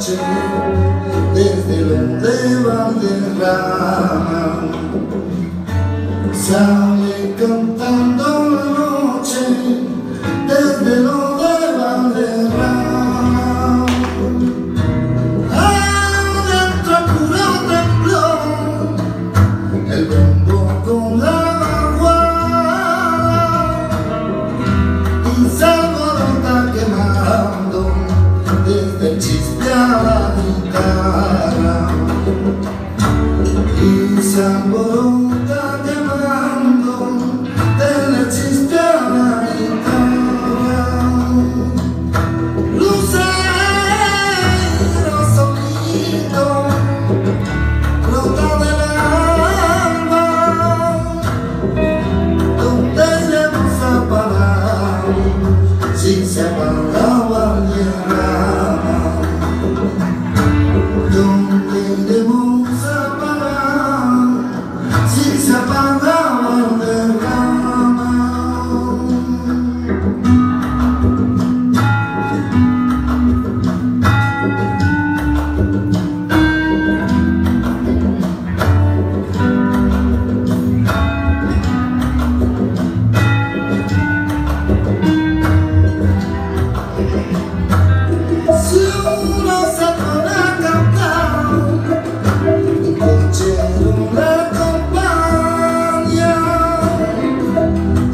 noche desde donde Valderrama sale cantando la noche desde donde Valderrama. Adentro cura un temblor el bombo con la desde el chiste a la guitarra y se alborota quemando desde el chiste a la guitarra. Lucero solito brota del alma donde iremos a parar si se apagaba el día.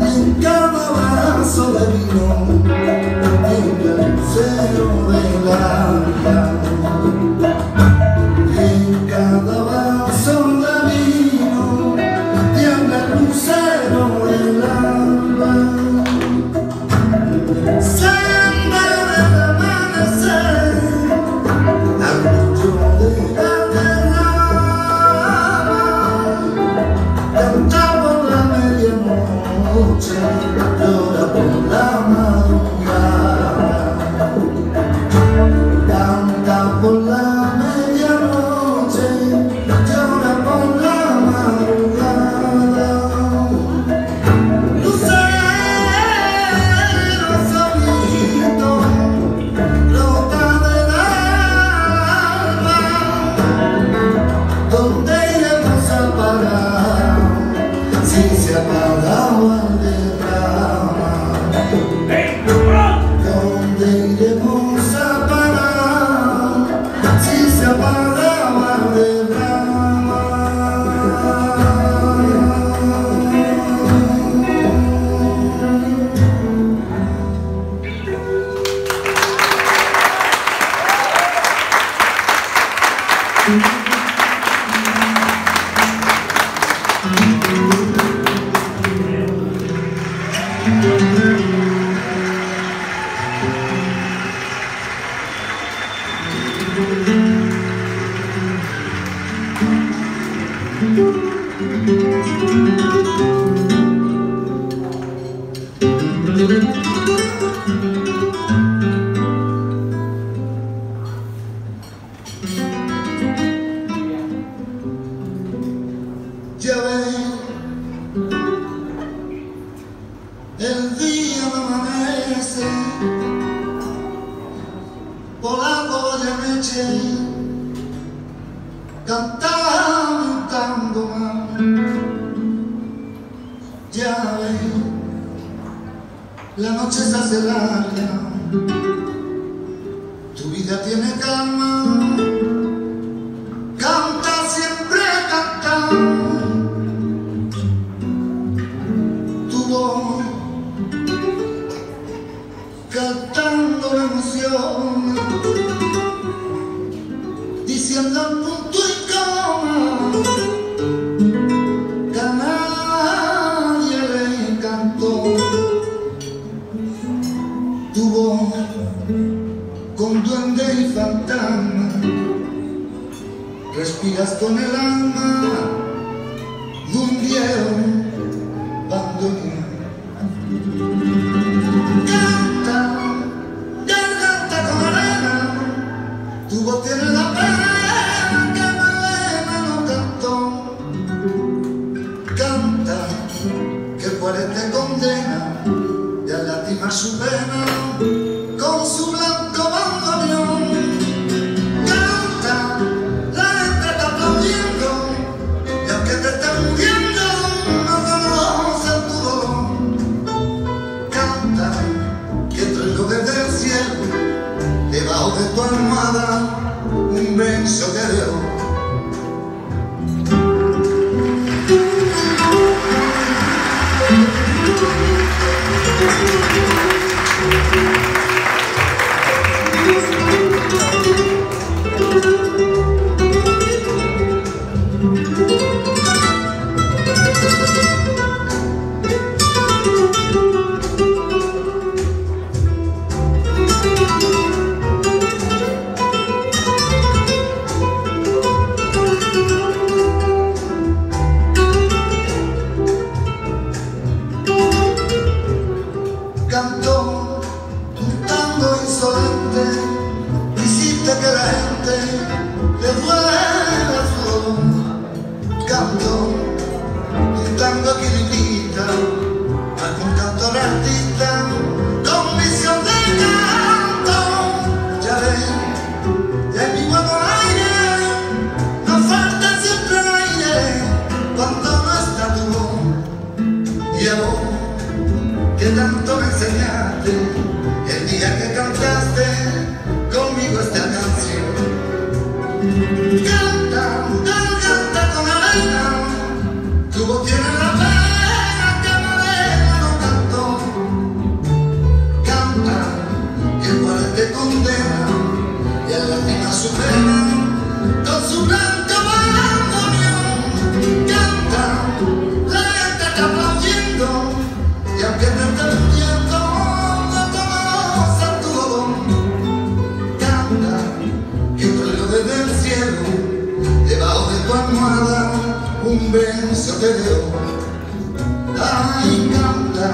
En cada vaso de vino tiembla el lucero del alma. Sangre del amanecer al rostro de Valderrama, cantamos la medianoche, llora por la madrugada. Por la medianoche llora por la madrugada. Lucero solito brota del alma donde iremos a parar si se apagaba Valderrama. Donde iremos a parar si se apagaba Valderrama. Ya ven, el día amanece, volando la noche, cantando mal. Ya ven, la noche se hace larga, tu vida tiene calma, canta siempre, canta. Cantando la emoción, diciendo al punto y coma que a nadie le encantó tu voz con duende y fantasma. Respiras con el alma de un viejo bandoneón. Tiene la pena que Malena no cantó. Canta que el Juárez te condena y al lastimar su pena con su blanco bandoneón vida que traigo desde el cielo, debajo de tu almohada, un beso te debo. Cantó tu tango insolente, hiciste que la gente te fuera su voz. Cantó tu tango que limita algún cantor artista con visión de canto. Ya ves, ya en mi buen aire nos falta siempre el aire cuando no está tu voz. Y a vos que tanto me enseñaste el día que cantaste conmigo esta canción. Canta, canta, canta con arena, tu voz tiene la pena que Morena no cantó. Canta, que el cual te condena y el lágrima su pena con su blanco bandoneón. Canta, la gente está aplaudiendo y aunque te un beso te dio. Ay, canta,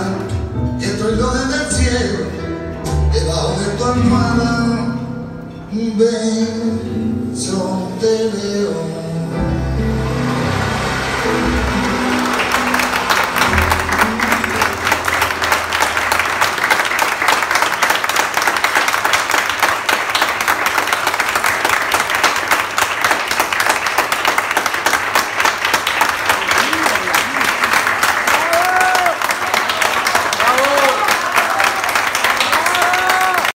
que trueno desde el cielo, debajo de tu almohada, un beso te dio.